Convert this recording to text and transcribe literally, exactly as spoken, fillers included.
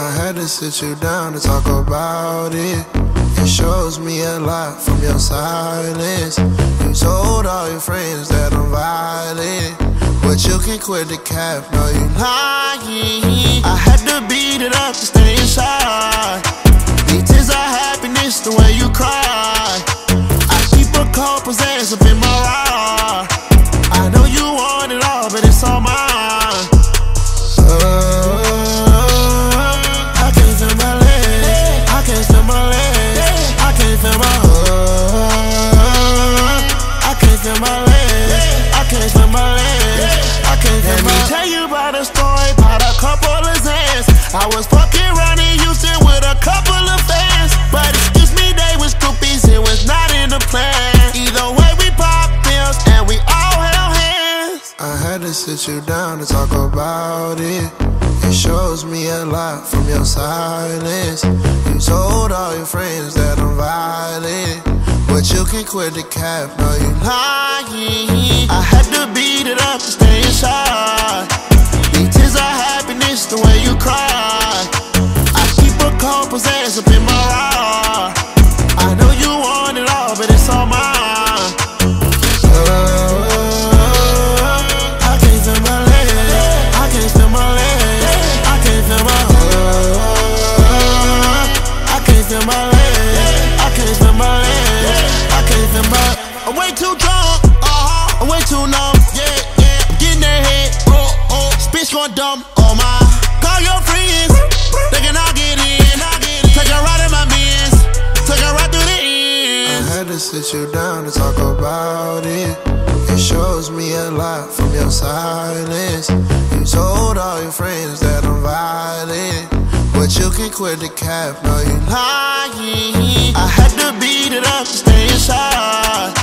I had to sit you down to talk about it. It shows me a lot from your silence. You told all your friends that I'm violent, but you can't quit the cap, no you lying. I had to beat it up to stay inside. These tears are happiness, the way you cry. I keep a cold possessive in my heart. I know you want it all, but it's all mine. I was fucking around in Houston with a couple of fans, but excuse me, they was groupies, it was not in the plan. Either way, we pop pills and we all held hands. I had to sit you down to talk about it. It shows me a lot from your silence. You told all your friends that I'm violent, but you can't quit the cap, no you lying. I had to beat it up to stay inside. These tears are happiness, the way you cry. Possessed up in my heart. I know you want it all, but it's all mine. Oh, I can't feel my leg. I can't feel my leg. I can't feel my heart. I can't feel my leg. I can't feel my leg. I can't feel my. I'm way too drunk. Uh huh. I'm way too numb. Yeah, yeah. I'm getting that head. Oh, oh. Speech going dumb. Oh my. Call your friends. They can all get in. I had to sit you down to talk about it. It shows me a lot from your silence. You told all your friends that I'm violent, but you can't quit the cap, no you lying. I had to beat it up to stay inside.